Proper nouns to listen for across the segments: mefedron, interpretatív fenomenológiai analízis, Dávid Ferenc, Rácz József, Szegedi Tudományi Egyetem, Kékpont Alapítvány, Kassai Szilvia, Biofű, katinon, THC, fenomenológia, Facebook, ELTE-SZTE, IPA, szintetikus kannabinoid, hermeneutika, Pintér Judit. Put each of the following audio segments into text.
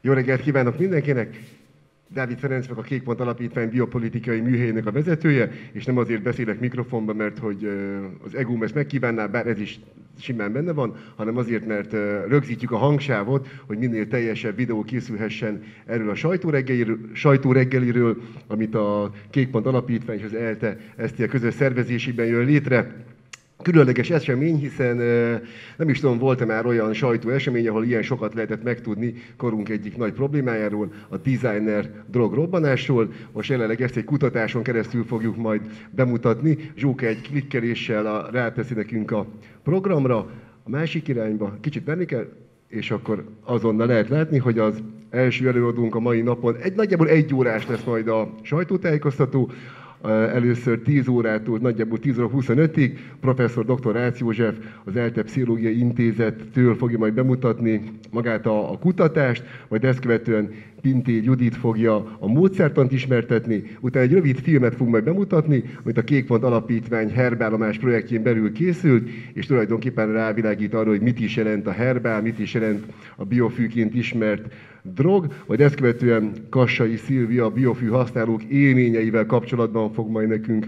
Jó reggelt kívánok mindenkinek! Dávid Ferenc vagyok, a Kékpont Alapítvány biopolitikai műhelyének a vezetője, és nem azért beszélek mikrofonba, mert hogy az egóm ezt megkívánná, bár ez is simán benne van, hanem azért, mert rögzítjük a hangsávot, hogy minél teljesebb videó készülhessen erről a sajtóreggeliről, amit a Kékpont Alapítvány és az ELTE-SZTE közös szervezésében jön létre. Különleges esemény, hiszen nem is tudom, volt-e már olyan sajtóesemény, ahol ilyen sokat lehetett megtudni korunk egyik nagy problémájáról, a designer drogrobbanásról. Most jelenleg ezt egy kutatáson keresztül fogjuk majd bemutatni. Zsóka egy klikkeléssel ráteszi nekünk a programra, a másik irányba kicsit venni kell, és akkor azonnal lehet látni, hogy az első előadónk a mai napon nagyjából egy órás lesz majd a sajtótájékoztató. Először 10 órától nagyjából 10 óra 25-ig professzor dr. Rácz József az ELTE Pszichológiai Intézettől fogja majd bemutatni magát a kutatást, majd ezt követően Pintér Judit fogja a módszertant ismertetni, utána egy rövid filmet fog majd bemutatni, amit a Kékpont Alapítvány herbállomás projektjén belül készült, és tulajdonképpen rávilágít arra, hogy mit is jelent a herbál, mit is jelent a biofűként ismert drog, vagy ezt követően Kassai Szilvia a biofű használók élményeivel kapcsolatban fog majd nekünk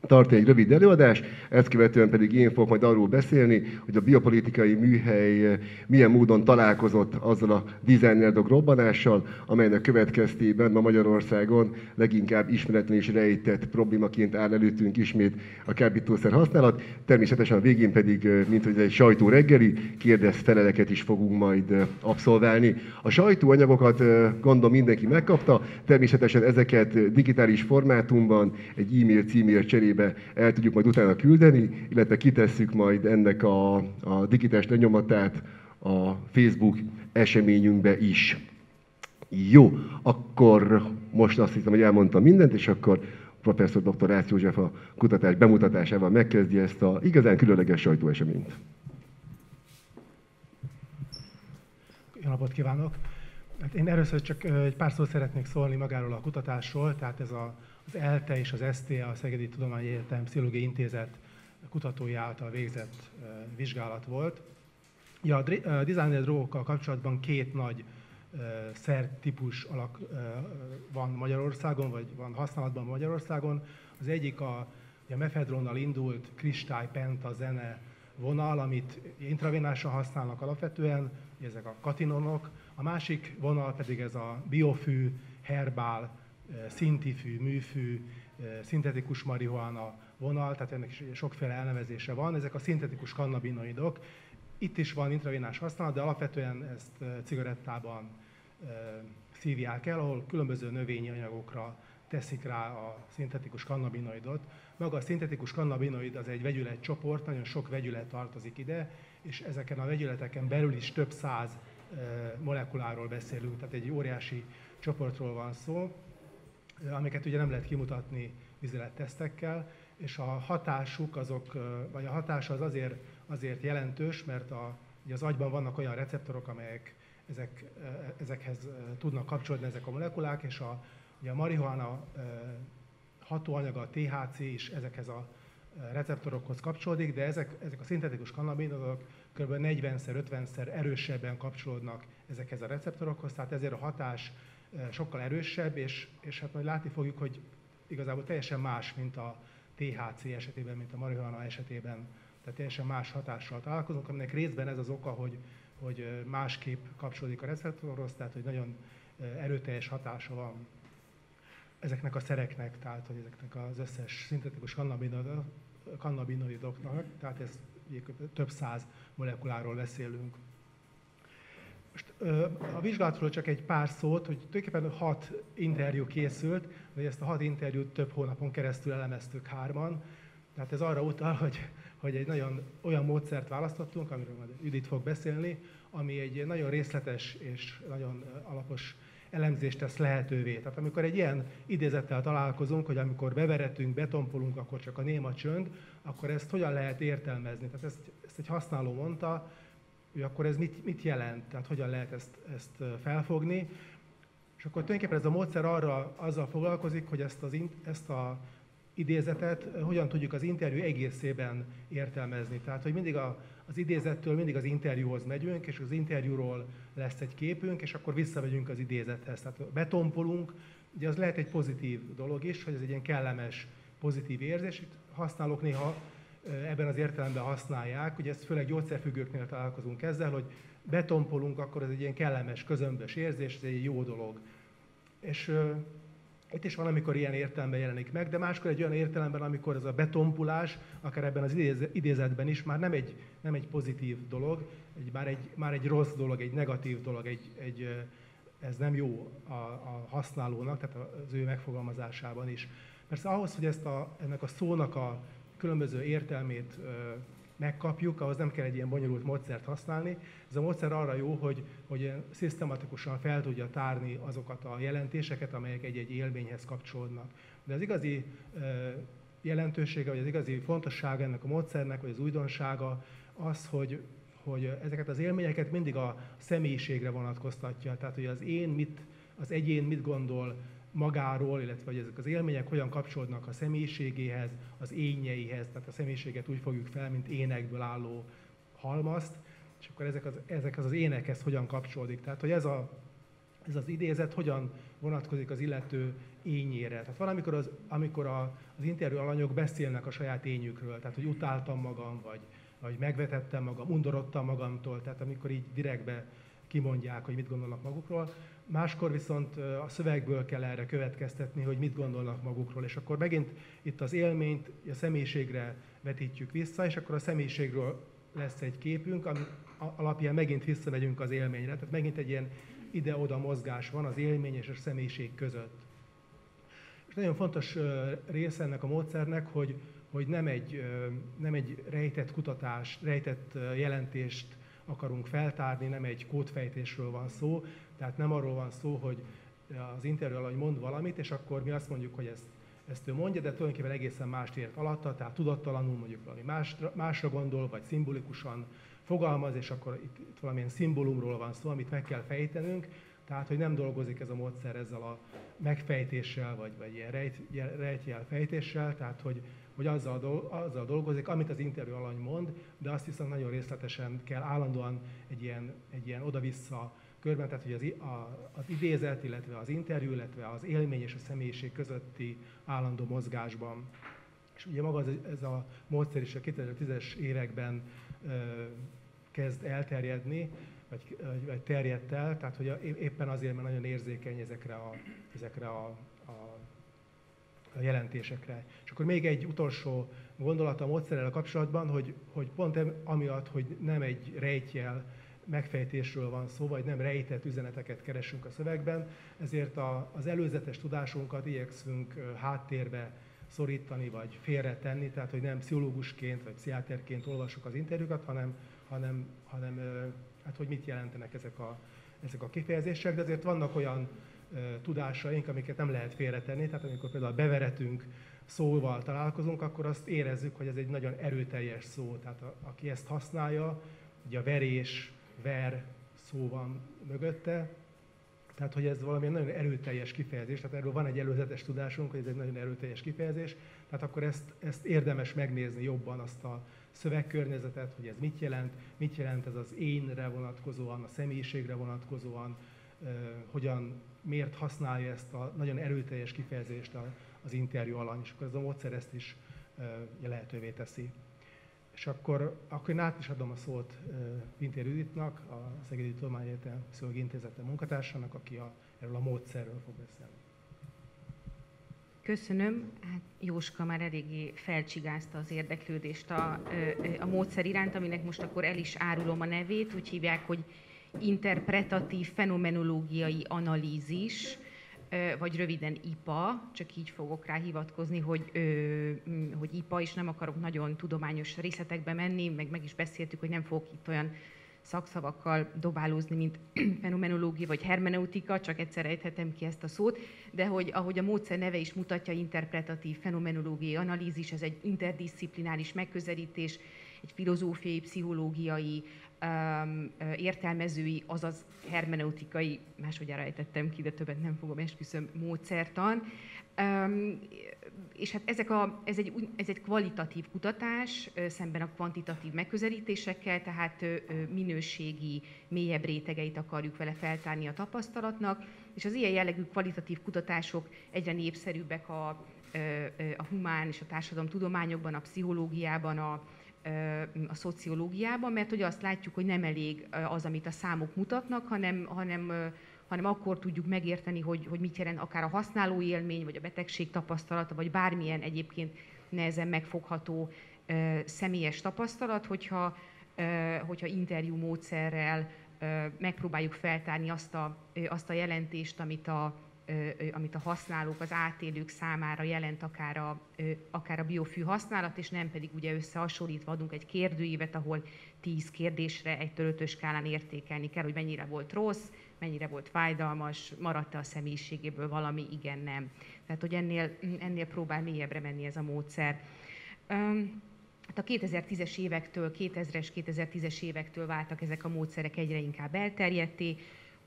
tartani egy rövid előadást, ezt követően pedig én fogok majd arról beszélni, hogy a biopolitikai műhely milyen módon találkozott azzal a designer drog robbanással, amelynek következtében ma Magyarországon leginkább ismeretlen és rejtett problémaként áll előttünk ismét a kábítószer használat. Természetesen a végén pedig, mint hogy ez egy sajtó reggeli, kérdezfeleleket is fogunk majd abszolválni. A sajtóanyagokat gondolom mindenki megkapta, természetesen ezeket digitális formátumban egy e-mail címért cserébe el tudjuk majd utána küldeni, illetve kitesszük majd ennek a digitális lenyomatát a Facebook eseményünkbe is. Jó, akkor most azt hiszem, hogy elmondtam mindent, és akkor professzor dr. Rácz József a kutatás bemutatásával megkezdi ezt az igazán különleges sajtóeseményt. Jó napot kívánok! Hát én először csak egy pár szót szeretnék szólni magáról a kutatásról, tehát ez az ELTE és az SZTE, a Szegedi Tudományi Egyetem Pszichológiai Intézet kutatói által végzett vizsgálat volt. Ja, a designer drogokkal kapcsolatban két nagy szertípus alak van Magyarországon, vagy van használatban Magyarországon. Az egyik a mefedronnal indult kristálypentazene vonal, amit intravénásan használnak alapvetően, ezek a katinonok. A másik vonal pedig ez a biofű, herbál, szintifű, műfű, szintetikus marihuána vonal, tehát ennek is sokféle elnevezése van. Ezek a szintetikus kannabinoidok. Itt is van intravénás használat, de alapvetően ezt cigarettában szívják el, ahol különböző növényi anyagokra teszik rá a szintetikus kannabinoidot. Maga a szintetikus kannabinoid az egy vegyületcsoport, nagyon sok vegyület tartozik ide, és ezeken a vegyületeken belül is több száz molekuláról beszélünk, tehát egy óriási csoportról van szó, amiket ugye nem lehet kimutatni vizsgálattesztekkel, és a hatásuk az azért jelentős, mert ugye az agyban vannak olyan receptorok, amelyek ezekhez tudnak kapcsolódni ezek a molekulák, és ugye a marihuána hatóanyaga, a THC is ezekhez a receptorokhoz kapcsolódik, de ezek a szintetikus kannabinoidok kb. 40-szer, 50-szer erősebben kapcsolódnak ezekhez a receptorokhoz, tehát ezért a hatás sokkal erősebb, és hát majd látni fogjuk, hogy igazából teljesen más, mint a THC esetében, mint a marihuana esetében. Tehát teljesen más hatással találkozunk, aminek részben ez az oka, hogy másképp kapcsolódik a receptorhoz, tehát hogy nagyon erőteljes hatása van ezeknek a szereknek, tehát hogy ezeknek az összes szintetikus kannabinoidoknak, tehát ez több száz molekuláról beszélünk. Most a vizsgálatról csak egy pár szót, hogy tulajdonképpen 6 interjú készült, hogy ezt a 6 interjút több hónapon keresztül elemeztük 3-an. Tehát ez arra utal, hogy egy nagyon olyan módszert választottunk, amiről majd Judit fog beszélni, ami egy nagyon részletes és nagyon alapos elemzést tesz lehetővé. Tehát amikor egy ilyen idézettel találkozunk, hogy amikor beveretünk, betompolunk, akkor csak a néma csönd, akkor ezt hogyan lehet értelmezni? Tehát ezt egy használó mondta, ő akkor ez mit jelent, tehát hogyan lehet ezt felfogni. És akkor tulajdonképpen ez a módszer azzal foglalkozik, hogy ezt a idézetet hogyan tudjuk az interjú egészében értelmezni. Tehát, hogy mindig az idézettől mindig az interjúhoz megyünk, és az interjúról lesz egy képünk, és akkor visszamegyünk az idézethez. Tehát betompolunk, ugye az lehet egy pozitív dolog is, hogy ez egy ilyen kellemes, pozitív érzés. Itt használók néha ebben az értelemben használják, ugye ezt főleg gyógyszerfüggőknél találkozunk ezzel, hogy betompolunk, akkor ez egy ilyen kellemes, közömbös érzés, ez egy jó dolog. És itt is van, amikor ilyen értelemben jelenik meg, de máskor egy olyan értelemben, amikor ez a betompulás, akár ebben az idézetben is már nem egy pozitív dolog, már egy rossz dolog, egy negatív dolog, ez nem jó a használónak, tehát az ő megfogalmazásában is. Persze ahhoz, hogy ennek a szónak a különböző értelmét megkapjuk, ahhoz nem kell egy ilyen bonyolult módszert használni. Ez a módszer arra jó, hogy szisztematikusan fel tudja tárni azokat a jelentéseket, amelyek egy-egy élményhez kapcsolódnak. De az igazi jelentősége, vagy az igazi fontossága ennek a módszernek, vagy az újdonsága az, hogy ezeket az élményeket mindig a személyiségre vonatkoztatja. Tehát, hogy az egyén mit gondol magáról, illetve hogy ezek az élmények hogyan kapcsolódnak a személyiségéhez, az énjeihez, tehát a személyiséget úgy fogjuk fel, mint énekből álló halmazt, és akkor ezek az énekhez hogyan kapcsolódik. Tehát, hogy ez az idézet hogyan vonatkozik az illető énjére. Tehát van, amikor az interjú alanyok beszélnek a saját énjükről, tehát, hogy utáltam magam, vagy megvetettem magam, undorodtam magamtól, tehát amikor így direktbe kimondják, hogy mit gondolnak magukról. Máskor viszont a szövegből kell erre következtetni, hogy mit gondolnak magukról, és akkor megint itt az élményt a személyiségre vetítjük vissza, és akkor a személyiségről lesz egy képünk, ami alapján megint visszamegyünk az élményre, tehát megint egy ilyen ide-oda mozgás van az élmény és a személyiség között. És nagyon fontos része ennek a módszernek, hogy nem egy rejtett kutatást, rejtett jelentést akarunk feltárni, nem egy kódfejtésről van szó, tehát nem arról van szó, hogy az interjú alany mond valamit, és akkor mi azt mondjuk, hogy ezt ő mondja, de tulajdonképpen egészen mást ért alatta, tehát tudattalanul mondjuk valami másra gondol, vagy szimbolikusan fogalmaz, és akkor itt valamilyen szimbólumról van szó, amit meg kell fejtenünk, tehát hogy nem dolgozik ez a módszer ezzel a megfejtéssel, vagy ilyen rejtjelfejtéssel, tehát hogy azzal dolgozik, amit az interjú alany mond, de azt viszont nagyon részletesen kell állandóan egy ilyen oda-vissza körben, tehát hogy az idézet, illetve az interjú, illetve az élmény és a személyiség közötti állandó mozgásban. És ugye maga ez a módszer is a 2010-es években kezd elterjedni, vagy terjedt el, tehát hogy éppen azért, mert nagyon érzékeny ezekre a jelentésekre. És akkor még egy utolsó gondolat a módszerrel kapcsolatban, hogy pont amiatt, hogy nem egy rejtjel megfejtésről van szó, vagy nem rejtett üzeneteket keresünk a szövegben, ezért az előzetes tudásunkat igyekszünk háttérbe szorítani, vagy félretenni, tehát hogy nem pszichológusként, vagy pszichiáterként olvassuk az interjúkat, hanem hát hogy mit jelentenek ezek a kifejezések, de azért vannak olyan tudásaink, amiket nem lehet félretenni, tehát amikor például beveretünk szóval találkozunk, akkor azt érezzük, hogy ez egy nagyon erőteljes szó, tehát aki ezt használja, ugye a verés, ver szó van mögötte, tehát hogy ez valami nagyon erőteljes kifejezés, tehát erről van egy előzetes tudásunk, hogy ez egy nagyon erőteljes kifejezés, tehát akkor ezt érdemes megnézni jobban, azt a szövegkörnyezetet, hogy ez mit jelent ez az énre vonatkozóan, a személyiségre vonatkozóan, miért használja ezt a nagyon erőteljes kifejezést az interjú alany, és akkor ez a módszer ezt is lehetővé teszi. És akkor én át is adom a szót Pintér Juditnak, a Szegedi Tudományi Egyetem Pszichológiai Intézete munkatársának, aki erről a módszerről fog beszélni. Köszönöm. Hát Jóska már eléggé felcsigázta az érdeklődést a módszer iránt, aminek most akkor el is árulom a nevét. Úgy hívják, hogy interpretatív fenomenológiai analízis, vagy röviden IPA, csak így fogok rá hivatkozni, hogy IPA, és nem akarok nagyon tudományos részletekbe menni, meg is beszéltük, hogy nem fogok itt olyan szakszavakkal dobálózni, mint fenomenológia vagy hermeneutika, csak egyszer ejthetem ki ezt a szót, de hogy ahogy a módszer neve is mutatja, interpretatív fenomenológiai analízis, ez egy interdisziplináris megközelítés, egy filozófiai, pszichológiai, értelmezői, azaz hermeneutikai, máshogyára ejtettem ki, de többet nem fogom, esküszöm, módszertan. És hát ez egy kvalitatív kutatás szemben a kvantitatív megközelítésekkel, tehát minőségi, mélyebb rétegeit akarjuk vele feltárni a tapasztalatnak, és az ilyen jellegű kvalitatív kutatások egyre népszerűbbek a humán és a társadalomtudományokban, a pszichológiában, a szociológiában, mert ugye azt látjuk, hogy nem elég az, amit a számok mutatnak, hanem akkor tudjuk megérteni, hogy mit jelent akár a használói élmény, vagy a betegség tapasztalata, vagy bármilyen egyébként nehezen megfogható személyes tapasztalat, hogyha interjú módszerrel megpróbáljuk feltárni azt a jelentést, amit a használók, az átélők számára jelent akár a biofű használat, és nem pedig ugye összehasonlítva adunk egy kérdőívet, ahol 10 kérdésre 1-5-ös skálán értékelni kell, hogy mennyire volt rossz, mennyire volt fájdalmas, maradt-e a személyiségéből valami, igen, nem. Tehát, hogy ennél próbál mélyebbre menni ez a módszer. A 2010-es évektől, 2000-es, 2010-es évektől váltak ezek a módszerek egyre inkább elterjedté.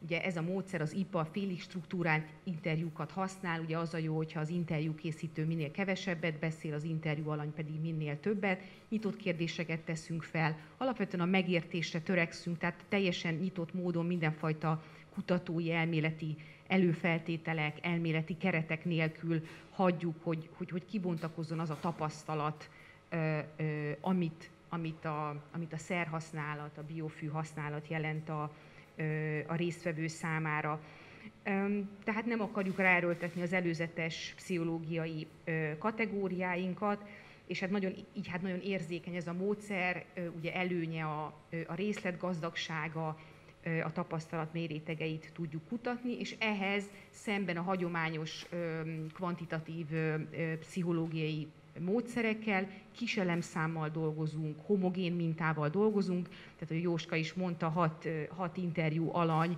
Ugye ez a módszer, az IPA félig struktúrált interjúkat használ, ugye az a jó, hogyha az interjúkészítő minél kevesebbet beszél, az interjú alany pedig minél többet, nyitott kérdéseket teszünk fel, alapvetően a megértésre törekszünk, tehát teljesen nyitott módon mindenfajta kutatói, elméleti előfeltételek, elméleti keretek nélkül hagyjuk, hogy kibontakozzon az a tapasztalat, amit a szerhasználat, a biofű használat jelent a résztvevő számára. Tehát nem akarjuk ráerőltetni az előzetes pszichológiai kategóriáinkat, és hát nagyon érzékeny ez a módszer, ugye előnye a részletgazdagsága, a tapasztalat mélyrétegeit tudjuk kutatni, és ehhez szemben a hagyományos kvantitatív pszichológiai módszerekkel, kis elemszámmal dolgozunk, homogén mintával dolgozunk, tehát a Jóska is mondta, 6 interjú alany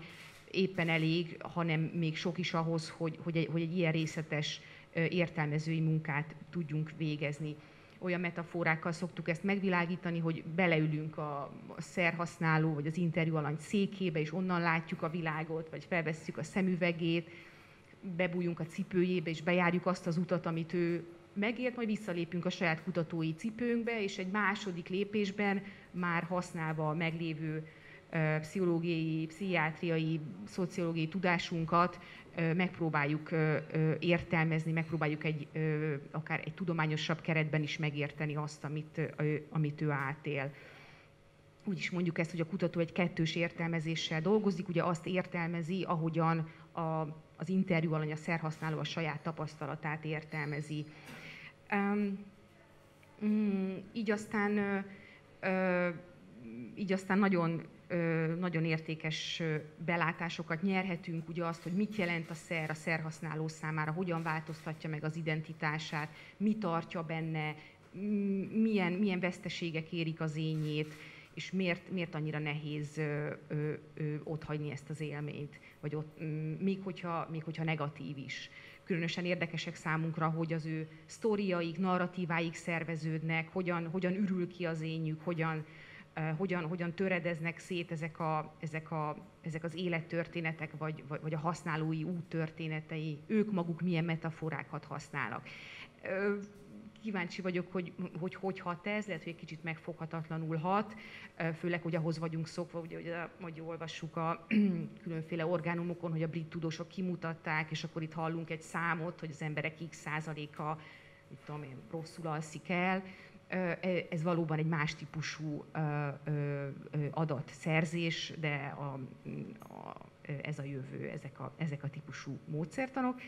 éppen elég, hanem még sok is ahhoz, hogy egy ilyen részletes értelmezői munkát tudjunk végezni. Olyan metaforákkal szoktuk ezt megvilágítani, hogy beleülünk a szerhasználó vagy az interjú alany székébe, és onnan látjuk a világot, vagy felvesszük a szemüvegét, bebújunk a cipőjébe, és bejárjuk azt az utat, amit ő megért, majd visszalépünk a saját kutatói cipőnkbe, és egy második lépésben már használva a meglévő pszichológiai, pszichiátriai, szociológiai tudásunkat megpróbáljuk értelmezni, megpróbáljuk akár egy tudományosabb keretben is megérteni azt, amit ő átél. Úgy is mondjuk ezt, hogy a kutató egy kettős értelmezéssel dolgozik, ugye azt értelmezi, ahogyan az interjú alany, a szerhasználó a saját tapasztalatát értelmezi. Így aztán nagyon értékes belátásokat nyerhetünk, ugye azt, hogy mit jelent a szerhasználó számára, hogyan változtatja meg az identitását, mi tartja benne, milyen veszteségek érik az énjét, és miért annyira nehéz otthagyni ezt az élményt, vagy ott, még hogyha negatív is. Különösen érdekesek számunkra, hogy az ő sztoriaik, narratíváik szerveződnek, hogyan ürül ki az énjük, hogyan töredeznek szét ezek az élettörténetek, vagy a használói út történetei, ők maguk milyen metaforákat használnak. Kíváncsi vagyok, hogy hat ez, lehet, hogy egy kicsit megfoghatatlanul hat, főleg, hogy ahhoz vagyunk szokva, ugye, hogy olvassuk a különféle orgánumokon, hogy a brit tudósok kimutatták, és akkor itt hallunk egy számot, hogy az emberek x%-a, mit tudom én, rosszul alszik el. Ez valóban egy más típusú adatszerzés, de ez a jövő, ezek a típusú módszertanok.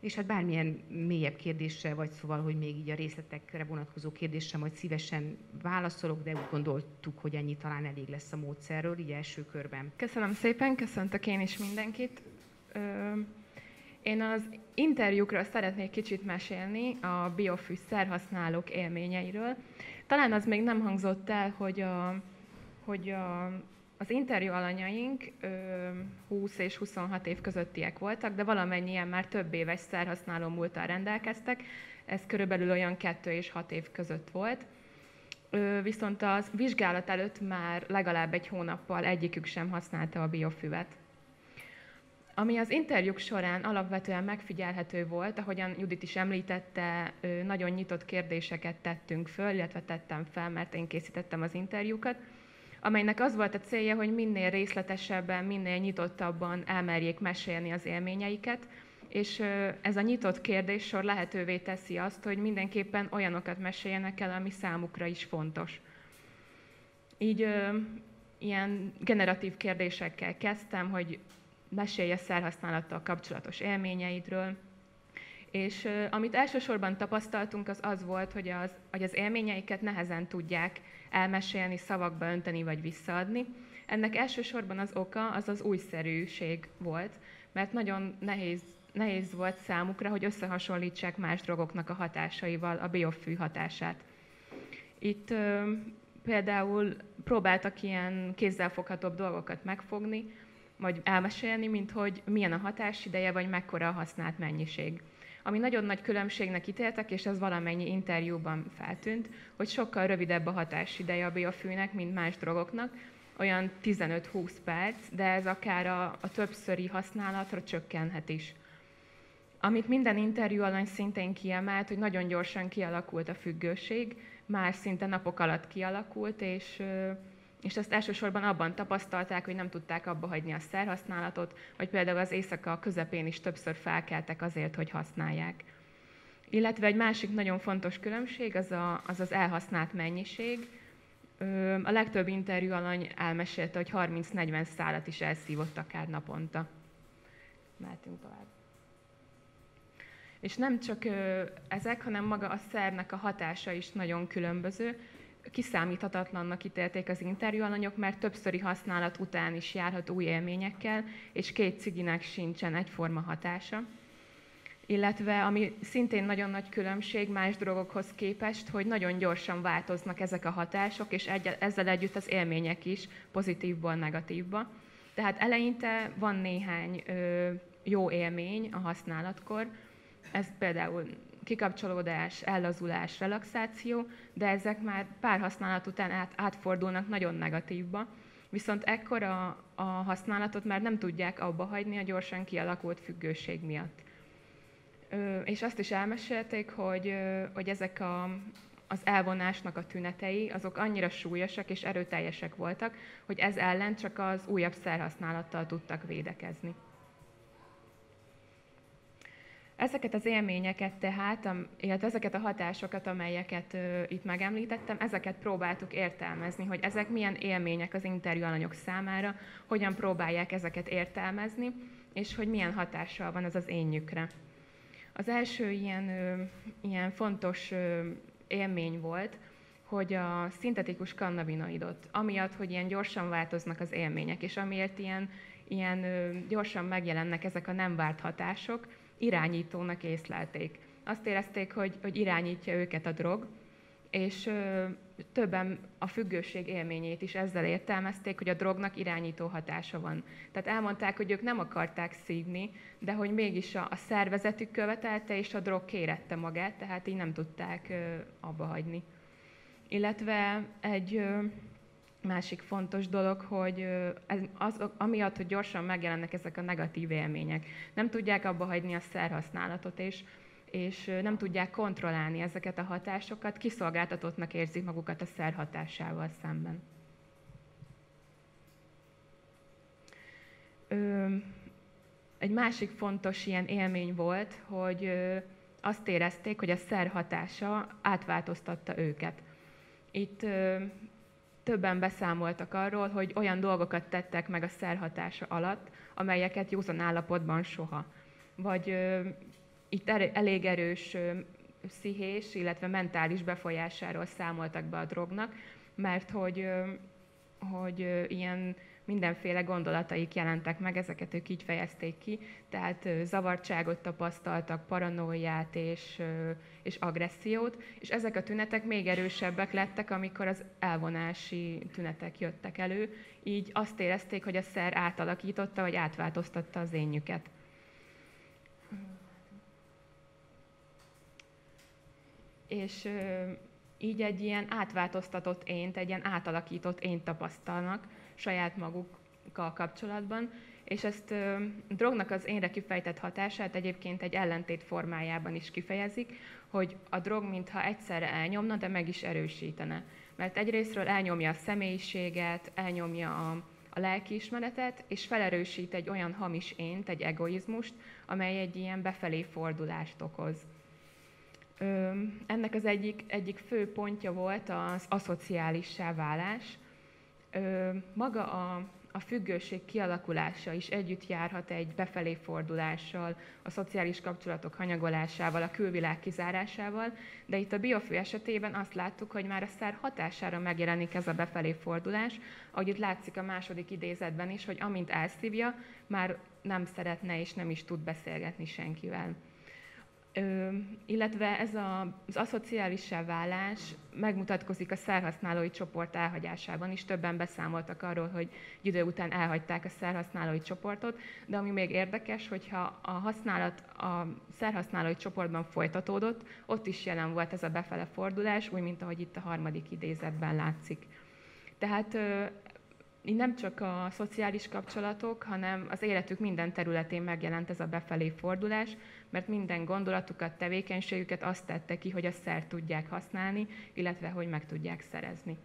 És hát bármilyen mélyebb kérdéssel, vagy szóval, hogy még így a részletekre vonatkozó kérdéssel majd szívesen válaszolok, de úgy gondoltuk, hogy ennyi talán elég lesz a módszerről, így első körben. Köszönöm szépen, köszöntök én is mindenkit. Én az interjúkról szeretnék kicsit mesélni, a biofű szerhasználók élményeiről. Talán az még nem hangzott el, hogy az interjú alanyaink 20 és 26 év közöttiek voltak, de valamennyien már több éves szerhasználó múlttal rendelkeztek, ez körülbelül olyan 2 és 6 év között volt. viszont a vizsgálat előtt már legalább egy hónappal egyikük sem használta a biofűvet. Ami az interjúk során alapvetően megfigyelhető volt, ahogyan Judit is említette, nagyon nyitott kérdéseket tettünk föl, illetve tettem fel, mert én készítettem az interjúkat, amelynek az volt a célja, hogy minél részletesebben, minél nyitottabban elmerjék mesélni az élményeiket, és ez a nyitott kérdéssor lehetővé teszi azt, hogy mindenképpen olyanokat meséljenek el, ami számukra is fontos. Így ilyen generatív kérdésekkel kezdtem, hogy mesélj a szerhasználattal kapcsolatos élményeidről, és amit elsősorban tapasztaltunk, az az volt, hogy az élményeiket nehezen tudják elmesélni, szavakba önteni vagy visszaadni. Ennek elsősorban az oka az újszerűség volt, mert nagyon nehéz volt számukra, hogy összehasonlítsák más drogoknak a hatásaival a biofű hatását. Itt például próbáltak ilyen kézzelfoghatóbb dolgokat megfogni, vagy elmesélni, mint hogy milyen a hatásideje, vagy mekkora a használt mennyiség. Ami nagyon nagy különbségnek ítéltek, és ez valamennyi interjúban feltűnt, hogy sokkal rövidebb a hatásideje a biofűnek, mint más drogoknak, olyan 15-20 perc, de ez akár a többszöri használatra csökkenhet is. Amit minden interjú alany szintén kiemelt, hogy nagyon gyorsan kialakult a függőség, már szinte napok alatt kialakult, és ezt elsősorban abban tapasztalták, hogy nem tudták abba hagyni a szerhasználatot, vagy például az éjszaka közepén is többször felkeltek azért, hogy használják. Illetve egy másik nagyon fontos különbség az elhasznált mennyiség. A legtöbb interjú alany elmesélte, hogy 30-40 szálat is elszívott akár naponta. Mehetünk tovább. És nem csak ezek, hanem maga a szernek a hatása is nagyon különböző. Kiszámíthatatlannak ítélték az interjúalanyok, mert többszöri használat után is járhat új élményekkel, és két ciginek sincsen egyforma hatása. Illetve, ami szintén nagyon nagy különbség más drogokhoz képest, hogy nagyon gyorsan változnak ezek a hatások, és ezzel együtt az élmények is pozitívból negatívba. Tehát eleinte van néhány jó élmény a használatkor, ez például kikapcsolódás, ellazulás, relaxáció, de ezek már pár használat után átfordulnak nagyon negatívba. Viszont ekkor a használatot már nem tudják abba hagyni a gyorsan kialakult függőség miatt. És azt is elmesélték, hogy ezek az elvonásnak a tünetei, azok annyira súlyosak és erőteljesek voltak, hogy ez ellen csak az újabb szerhasználattal tudtak védekezni. Ezeket az élményeket tehát, illetve ezeket a hatásokat, amelyeket itt megemlítettem, ezeket próbáltuk értelmezni, hogy ezek milyen élmények az interjú alanyok számára, hogyan próbálják ezeket értelmezni, és hogy milyen hatással van az énjükre. Az első ilyen fontos élmény volt, hogy a szintetikus kannabinoidot, amiatt, hogy ilyen gyorsan változnak az élmények, és amiért ilyen gyorsan megjelennek ezek a nem várt hatások, irányítónak észlelték. Azt érezték, hogy irányítja őket a drog, és többen a függőség élményét is ezzel értelmezték, hogy a drognak irányító hatása van. Tehát elmondták, hogy ők nem akarták szívni, de hogy mégis a szervezetük követelte, és a drog kérette magát, tehát így nem tudták abba hagyni. Illetve egy másik fontos dolog, hogy amiatt, hogy gyorsan megjelennek ezek a negatív élmények, nem tudják abba hagyni a szerhasználatot, és nem tudják kontrollálni ezeket a hatásokat, kiszolgáltatottnak érzik magukat a szer hatásával szemben. Egy másik fontos ilyen élmény volt, hogy azt érezték, hogy a szer hatása átváltoztatta őket. Itt többen beszámoltak arról, hogy olyan dolgokat tettek meg a szer hatása alatt, amelyeket józan állapotban soha. Vagy itt elég erős pszichés, illetve mentális befolyásáról számoltak be a drognak, mert hogy ilyen mindenféle gondolataik jelentek meg, ezeket ők így fejezték ki, tehát zavartságot tapasztaltak, paranóját és agressziót, és ezek a tünetek még erősebbek lettek, amikor az elvonási tünetek jöttek elő, így azt érezték, hogy a szer átalakította, vagy átváltoztatta az énjüket. És így egy ilyen átváltoztatott ént, egy ilyen átalakított ént tapasztalnak saját magukkal kapcsolatban, és ezt drognak az énre kifejtett hatását egyébként egy ellentét formájában is kifejezik, hogy a drog mintha egyszerre elnyomna, de meg is erősítene. Mert egyrésztről elnyomja a személyiséget, elnyomja a lelkiismeretet, és felerősít egy olyan hamis ént, egy egoizmust, amely egy ilyen befelé fordulást okoz. Ennek az egyik fő pontja volt az aszociálissá válás. Maga a függőség kialakulása is együtt járhat egy befelé fordulással, a szociális kapcsolatok hanyagolásával, a külvilág kizárásával, de itt a biofű esetében azt láttuk, hogy már a szer hatására megjelenik ez a befelé fordulás, ahogy itt látszik a második idézetben is, hogy amint elszívja, már nem szeretne és nem is tud beszélgetni senkivel. Illetve ez az aszociálissá válás megmutatkozik a szerhasználói csoport elhagyásában is. Többen beszámoltak arról, hogy egy idő után elhagyták a szerhasználói csoportot, de ami még érdekes, hogyha a használat a szerhasználói csoportban folytatódott, ott is jelen volt ez a befele fordulás, úgy, mint ahogy itt a harmadik idézetben látszik. Tehát nem csak a szociális kapcsolatok, hanem az életük minden területén megjelent ez a befelé fordulás, mert minden gondolatukat, tevékenységüket azt tette ki, hogy a szert tudják használni, illetve hogy meg tudják szerezni.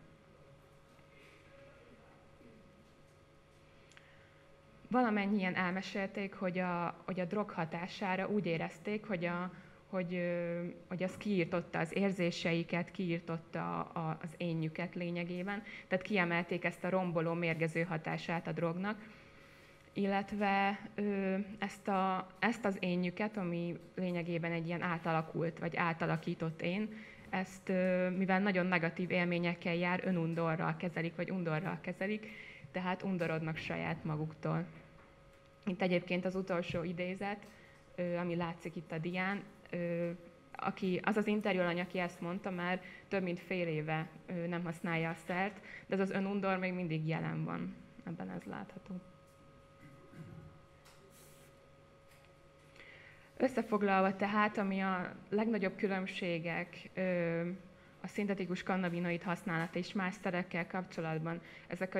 Valamennyien elmesélték, hogy a drog hatására úgy érezték, hogy az kiirtotta az érzéseiket, kiirtotta az énjüket lényegében, tehát kiemelték ezt a romboló, mérgező hatását a drognak, illetve ezt az énjüket, ami lényegében egy ilyen átalakult vagy átalakított én, ezt mivel nagyon negatív élményekkel jár, önundorral kezelik, vagy undorral kezelik, tehát undorodnak saját maguktól. Itt egyébként az utolsó idézet, ami látszik itt a dián, az az interjúalany, aki ezt mondta, már több mint fél éve nem használja a szert, de az önundor még mindig jelen van. Ebben ez látható. Összefoglalva tehát, ami a legnagyobb különbségek a szintetikus kannabinoid használata és más szerekkel kapcsolatban, ezek a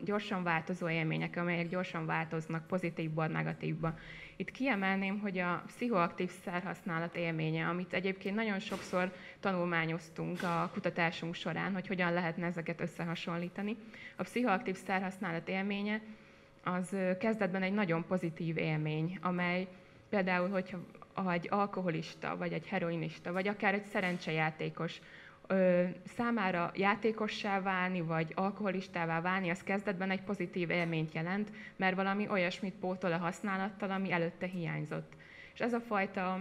gyorsan változó élmények, amelyek gyorsan változnak pozitívból negatívba. Itt kiemelném, hogy a pszichoaktív szerhasználat élménye, amit egyébként nagyon sokszor tanulmányoztunk a kutatásunk során, hogy hogyan lehetne ezeket összehasonlítani. A pszichoaktív szerhasználat élménye az kezdetben egy nagyon pozitív élmény, amely például, hogyha egy alkoholista, vagy egy heroinista, vagy akár egy szerencsejátékos számára játékossá válni, vagy alkoholistává válni, az kezdetben egy pozitív élményt jelent, mert valami olyasmit pótol a használattal, ami előtte hiányzott. És ez a fajta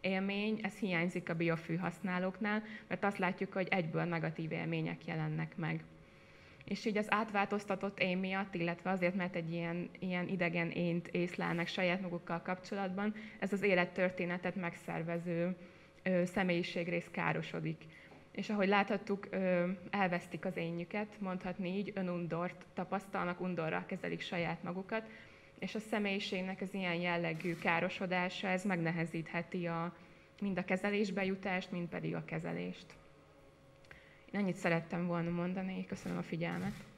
élmény, ez hiányzik a biofű használóknál, mert azt látjuk, hogy egyből negatív élmények jelennek meg. És így az átváltoztatott én miatt, illetve azért, mert egy ilyen idegen ént észlelnek saját magukkal kapcsolatban, ez az élettörténetet megszervező személyiségrész károsodik. És ahogy láthattuk, elvesztik az énjüket, mondhatni így, önundort tapasztalnak, undorral kezelik saját magukat, és a személyiségnek az ilyen jellegű károsodása, ez megnehezítheti mind a kezelésbe jutást, mind pedig a kezelést. Ennyit szerettem volna mondani, köszönöm a figyelmet.